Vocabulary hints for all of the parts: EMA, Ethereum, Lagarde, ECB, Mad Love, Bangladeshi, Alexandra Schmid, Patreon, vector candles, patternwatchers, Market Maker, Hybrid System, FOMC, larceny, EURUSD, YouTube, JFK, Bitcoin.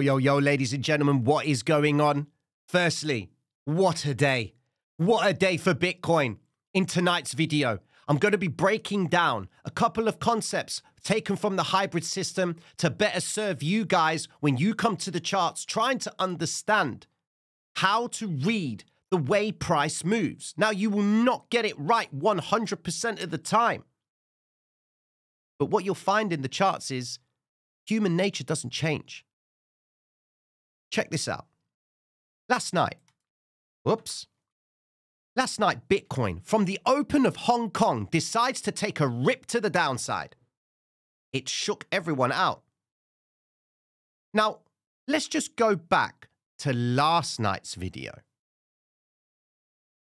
Yo, ladies and gentlemen, what is going on? Firstly, what a day. What a day for Bitcoin. In tonight's video, I'm going to be breaking down a couple of concepts taken from the hybrid system to better serve you guys when you come to the charts trying to understand how to read the way price moves. Now, you will not get it right 100% of the time. But what you'll find in the charts is human nature doesn't change. Check this out. Last night, Bitcoin from the open of Hong Kong decides to take a rip to the downside. It shook everyone out. Now, let's just go back to last night's video.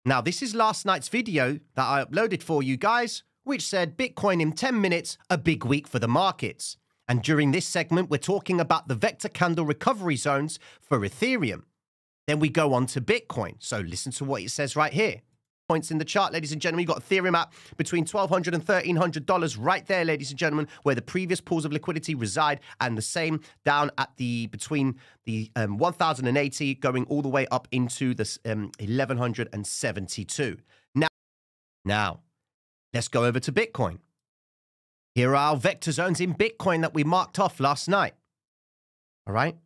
Now, this is last night's video that I uploaded for you guys, which said Bitcoin in 10 minutes, a big week for the markets. And during this segment, we're talking about the vector candle recovery zones for Ethereum. Then we go on to Bitcoin. So listen to what it says right here. Points in the chart, ladies and gentlemen. You've got Ethereum at between $1,200 and $1,300 right there, ladies and gentlemen, where the previous pools of liquidity reside, and the same down at the between the 1,080 going all the way up into the 1,172. Now, let's go over to Bitcoin. Here are our vector zones in Bitcoin that we marked off last night. All right?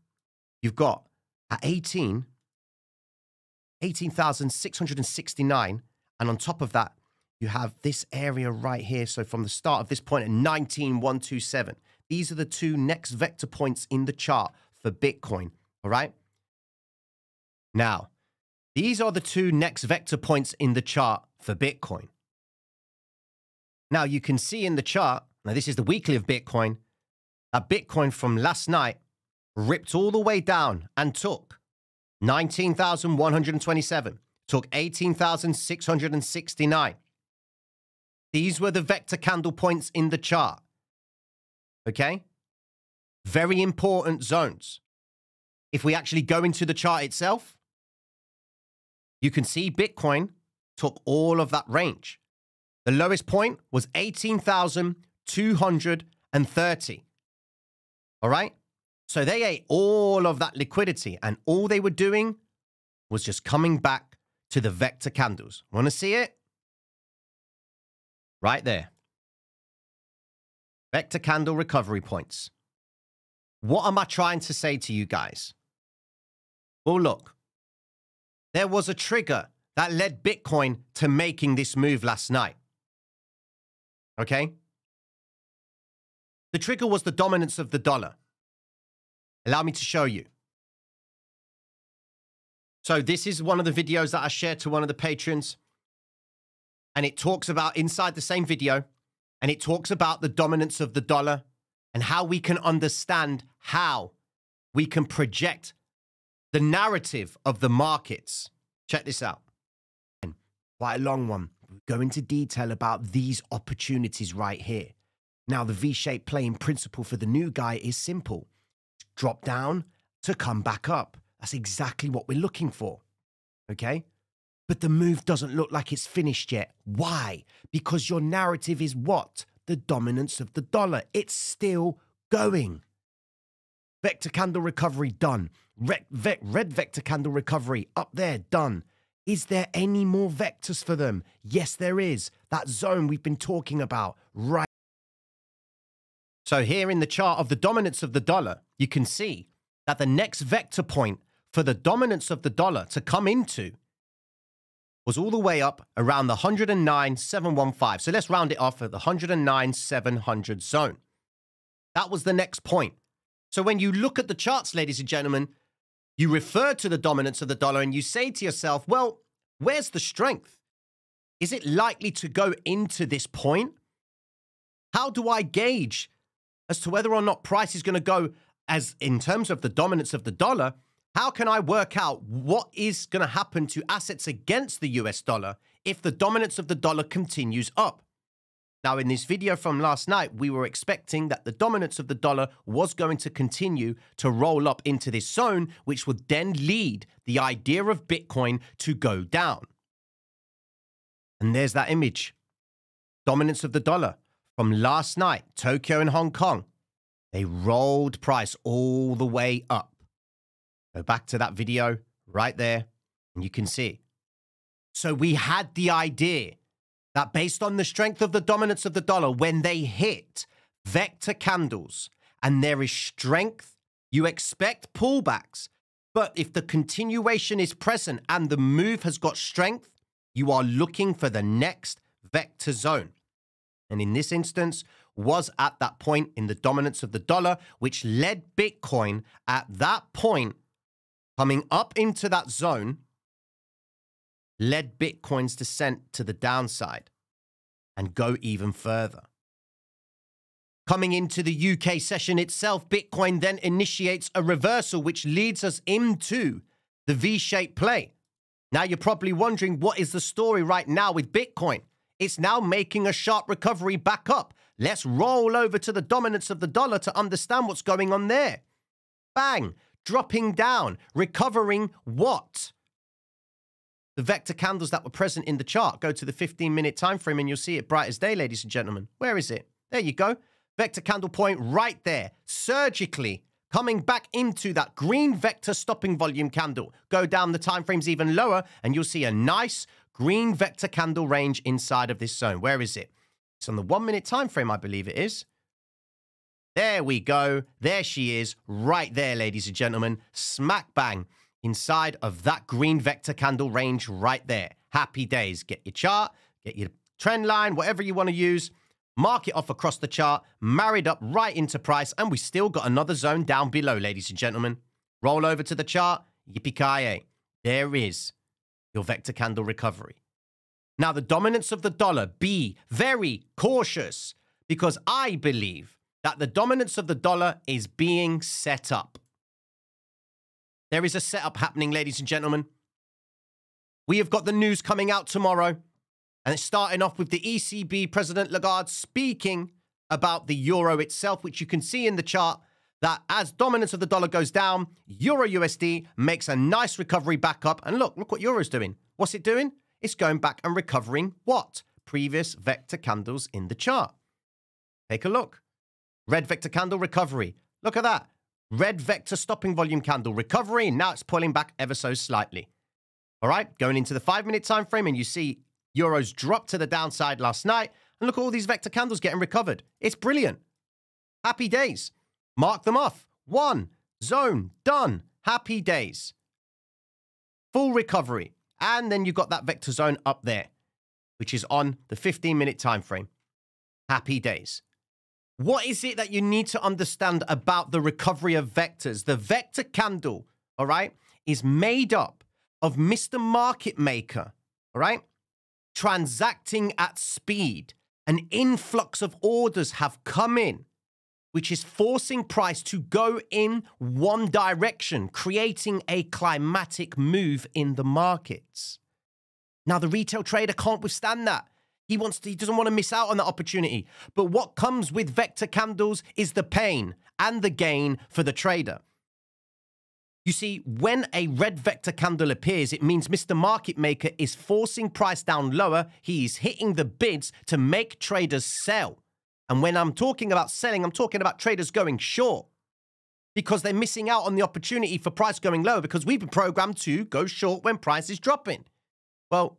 You've got at 18,669. And on top of that, you have this area right here. So from the start of this point at 19,127, these are the two next vector points in the chart for Bitcoin. All right. Now, these are the two next vector points in the chart for Bitcoin. Now, you can see in the chart, now this is the weekly of Bitcoin, that Bitcoin from last night ripped all the way down and took 19,127, took 18,669. These were the vector candle points in the chart. Okay? Very important zones. If we actually go into the chart itself, you can see Bitcoin took all of that range. The lowest point was 18,230. All right? So they ate all of that liquidity, and all they were doing was just coming back to the vector candles. Want to see it? Right there. Vector candle recovery points. What am I trying to say to you guys? Well, look, there was a trigger that led Bitcoin to making this move last night. Okay? The trigger was the dominance of the dollar. Allow me to show you. So this is one of the videos that I shared to one of the patrons. And it talks about, inside the same video, and it talks about the dominance of the dollar and how we can understand how we can project the narrative of the markets. Check this out. Quite a long one. We'll go into detail about these opportunities right here. Now, the V-shaped playing principle for the new guy is simple. Drop down to come back up. That's exactly what we're looking for. Okay? But the move doesn't look like it's finished yet. Why? Because your narrative is what? The dominance of the dollar. It's still going. Vector candle recovery done. Red vector candle recovery up there done. Is there any more vectors for them? Yes, there is. That zone we've been talking about right. So here in the chart of the dominance of the dollar, you can see that the next vector point for the dominance of the dollar to come into was all the way up around the 109,715. So let's round it off at the 109,700 zone. That was the next point. So when you look at the charts, ladies and gentlemen, you refer to the dominance of the dollar and you say to yourself, well, where's the strength? Is it likely to go into this point? How do I gauge as to whether or not price is going to go as in terms of the dominance of the dollar? How can I work out what is going to happen to assets against the US dollar if the dominance of the dollar continues up? Now, in this video from last night, we were expecting that the dominance of the dollar was going to continue to roll up into this zone, which would then lead the idea of Bitcoin to go down. And there's that image. Dominance of the dollar. From last night, Tokyo and Hong Kong, they rolled price all the way up. Go back to that video right there, and you can see. So we had the idea that based on the strength of the dominance of the dollar, when they hit vector candles and there is strength, you expect pullbacks. But if the continuation is present and the move has got strength, you are looking for the next vector zone. And in this instance, was at that point in the dominance of the dollar, which led Bitcoin at that point coming up into that zone, led Bitcoin's descent to the downside and go even further. Coming into the UK session itself, Bitcoin then initiates a reversal, which leads us into the V-shaped play. Now, you're probably wondering, what is the story right now with Bitcoin? It's now making a sharp recovery back up. Let's roll over to the dominance of the dollar to understand what's going on there. Bang, dropping down, recovering what? The vector candles that were present in the chart. Go to the 15-minute time frame and you'll see it bright as day, ladies and gentlemen. Where is it? There you go. Vector candle point right there, surgically coming back into that green vector stopping volume candle. Go down the time frames even lower and you'll see a nice green vector candle range inside of this zone. Where is it? It's on the 1-minute time frame, I believe it is. There we go. There she is, right there, ladies and gentlemen. Smack bang inside of that green vector candle range right there. Happy days. Get your chart, get your trend line, whatever you want to use. Mark it off across the chart, married up right into price, and we still got another zone down below, ladies and gentlemen. Roll over to the chart, yippee-ki-yay. There is your vector candle recovery. Now, the dominance of the dollar, be very cautious, because I believe that the dominance of the dollar is being set up. There is a setup happening, ladies and gentlemen. We have got the news coming out tomorrow. And it's starting off with the ECB President Lagarde speaking about the euro itself, which you can see in the chart that as dominance of the dollar goes down, EURUSD makes a nice recovery back up. And look what euro's doing. What's it doing? It's going back and recovering what? Previous vector candles in the chart. Take a look. Red vector candle recovery. Look at that. Red vector stopping volume candle recovery. Now it's pulling back ever so slightly. All right, going into the 5-minute time frame, and you see euros dropped to the downside last night. And look at all these vector candles getting recovered. It's brilliant. Happy days. Mark them off. One, zone, done. Happy days. Full recovery. And then you've got that vector zone up there, which is on the 15-minute time frame. Happy days. What is it that you need to understand about the recovery of vectors? The vector candle, all right, is made up of Mr. Market Maker, all right? Transacting at speed. An influx of orders have come in, which is forcing price to go in one direction, creating a climatic move in the markets. Now, the retail trader can't withstand that. He doesn't want to miss out on that opportunity. But what comes with vector candles is the pain and the gain for the trader. You see, when a red vector candle appears, it means Mr. Market Maker is forcing price down lower. He is hitting the bids to make traders sell. And when I'm talking about selling, I'm talking about traders going short because they're missing out on the opportunity for price going lower, because we've been programmed to go short when price is dropping. Well,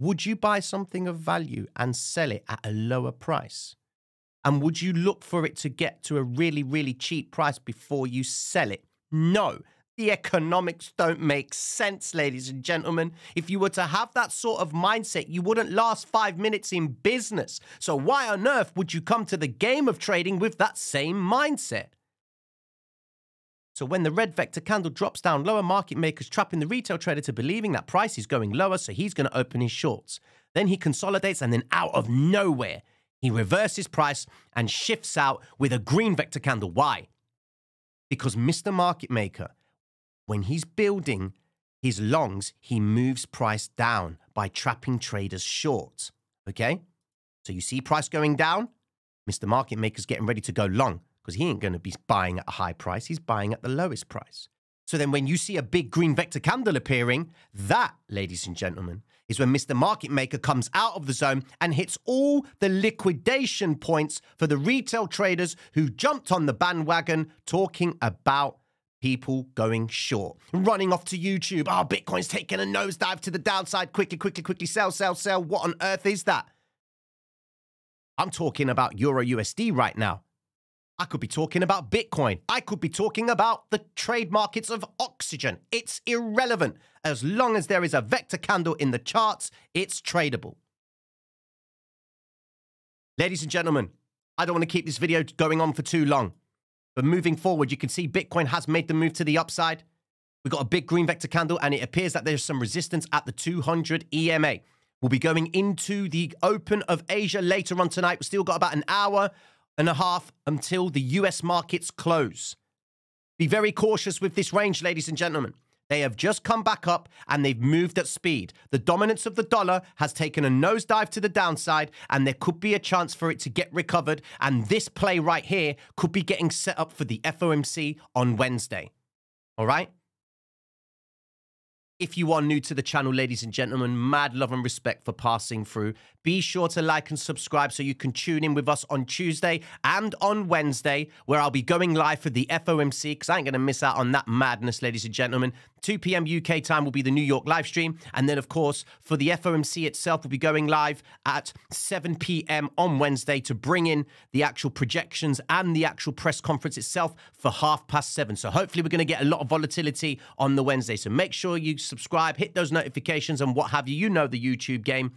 would you buy something of value and sell it at a lower price? And would you look for it to get to a really, really cheap price before you sell it? No, the economics don't make sense, ladies and gentlemen. If you were to have that sort of mindset, you wouldn't last 5 minutes in business. So why on earth would you come to the game of trading with that same mindset? So when the red vector candle drops down lower, market makers trapping the retail trader to believing that price is going lower, so he's going to open his shorts. Then he consolidates, and then out of nowhere, he reverses price and shifts out with a green vector candle. Why? Because Mr. Market Maker, when he's building his longs, he moves price down by trapping traders short, okay? So you see price going down, Mr. Market Maker's getting ready to go long because he ain't going to be buying at a high price. He's buying at the lowest price. So then when you see a big green vector candle appearing, that, ladies and gentlemen, is when Mr. Market Maker comes out of the zone and hits all the liquidation points for the retail traders who jumped on the bandwagon talking about people going short, running off to YouTube. Oh, Bitcoin's taking a nosedive to the downside. Quickly, quickly, quickly, sell, sell, sell. What on earth is that? I'm talking about EURUSD right now. I could be talking about Bitcoin. I could be talking about the trade markets of oxygen. It's irrelevant. As long as there is a vector candle in the charts, it's tradable. Ladies and gentlemen, I don't want to keep this video going on for too long. But moving forward, you can see Bitcoin has made the move to the upside. We've got a big green vector candle, and it appears that there's some resistance at the 200 EMA. We'll be going into the Open of Asia later on tonight. We've still got about an hour and a half until the US markets close. Be very cautious with this range, ladies and gentlemen. They have just come back up and they've moved at speed. The dominance of the dollar has taken a nosedive to the downside, and there could be a chance for it to get recovered. And this play right here could be getting set up for the FOMC on Wednesday. All right? If you are new to the channel, ladies and gentlemen, mad love and respect for passing through. Be sure to like and subscribe so you can tune in with us on Tuesday and on Wednesday, where I'll be going live for the FOMC, because I ain't going to miss out on that madness, ladies and gentlemen. 2 p.m. UK time will be the New York live stream. And then, of course, for the FOMC itself, we'll be going live at 7 p.m. on Wednesday to bring in the actual projections and the actual press conference itself for 7:30. So hopefully we're going to get a lot of volatility on the Wednesday. So make sure you subscribe, hit those notifications and what have you. You know the YouTube game,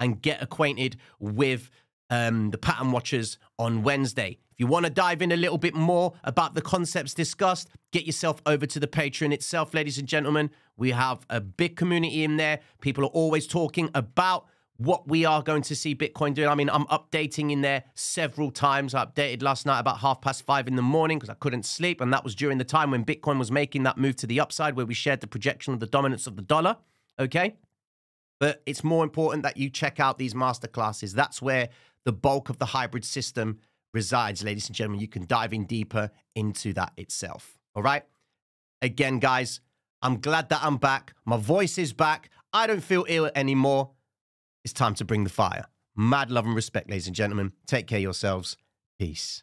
and get acquainted with the pattern watchers on Wednesday. If you want to dive in a little bit more about the concepts discussed, get yourself over to the Patreon itself, ladies and gentlemen. We have a big community in there. People are always talking about what we are going to see Bitcoin doing. I mean, I'm updating in there several times. I updated last night about 5:30 in the morning because I couldn't sleep. And that was during the time when Bitcoin was making that move to the upside, where we shared the projection of the dominance of the dollar. Okay. But it's more important that you check out these masterclasses. That's where the bulk of the hybrid system resides, ladies and gentlemen. You can dive in deeper into that itself. All right. Again, guys, I'm glad that I'm back. My voice is back. I don't feel ill anymore. It's time to bring the fire. Mad love and respect, ladies and gentlemen. Take care yourselves. Peace.